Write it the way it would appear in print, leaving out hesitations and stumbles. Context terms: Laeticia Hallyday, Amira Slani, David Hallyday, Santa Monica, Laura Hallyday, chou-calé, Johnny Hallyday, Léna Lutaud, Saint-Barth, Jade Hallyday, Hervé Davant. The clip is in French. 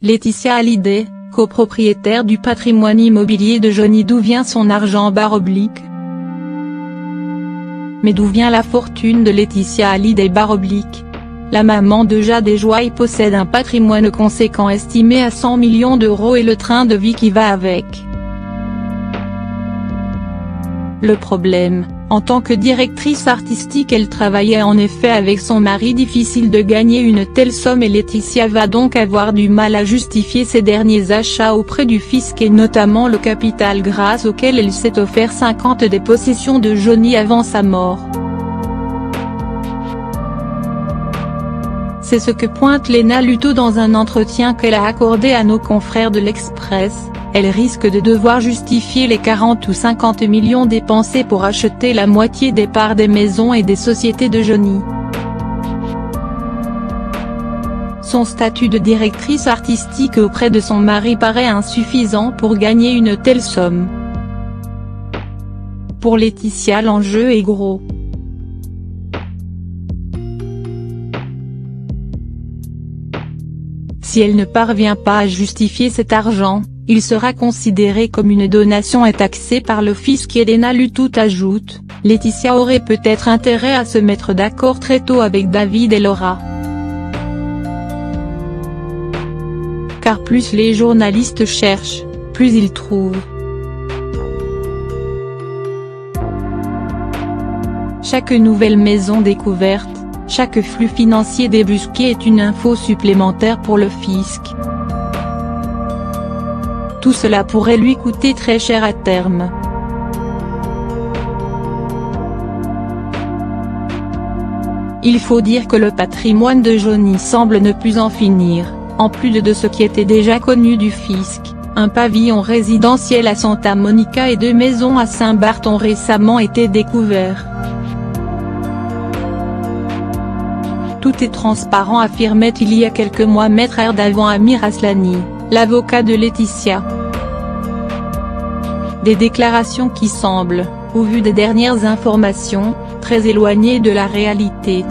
Laeticia Hallyday, copropriétaire du patrimoine immobilier de Johnny. D'où vient son argent ? Mais d'où vient la fortune de Laeticia Hallyday ? La maman de Jade Hallyday possède un patrimoine conséquent estimé à 100 millions d'euros et le train de vie qui va avec. Le problème, en tant que directrice artistique, elle travaillait en effet avec son mari. Difficile de gagner une telle somme et Laeticia va donc avoir du mal à justifier ses derniers achats auprès du fisc et notamment le capital grâce auquel elle s'est offert 50 des possessions de Johnny avant sa mort. C'est ce que pointe Léna Lutaud dans un entretien qu'elle a accordé à nos confrères de l'Express. Elle risque de devoir justifier les 40 ou 50 millions dépensés pour acheter la moitié des parts des maisons et des sociétés de Johnny. Son statut de directrice artistique auprès de son mari paraît insuffisant pour gagner une telle somme. Pour Laeticia, l'enjeu est gros. Si elle ne parvient pas à justifier cet argent, il sera considéré comme une donation et taxé par le fisc. Léna Lutaud ajoute, Laeticia aurait peut-être intérêt à se mettre d'accord très tôt avec David et Laura. Car plus les journalistes cherchent, plus ils trouvent. Chaque nouvelle maison découverte, chaque flux financier débusqué est une info supplémentaire pour le fisc. Tout cela pourrait lui coûter très cher à terme. Il faut dire que le patrimoine de Johnny semble ne plus en finir. En plus de ce qui était déjà connu du fisc, un pavillon résidentiel à Santa Monica et deux maisons à Saint-Barth ont récemment été découverts. Tout est transparent, affirmait il y a quelques mois maître Hervé Davant à Amira Slani, l'avocat de Laeticia. Des déclarations qui semblent, au vu des dernières informations, très éloignées de la réalité.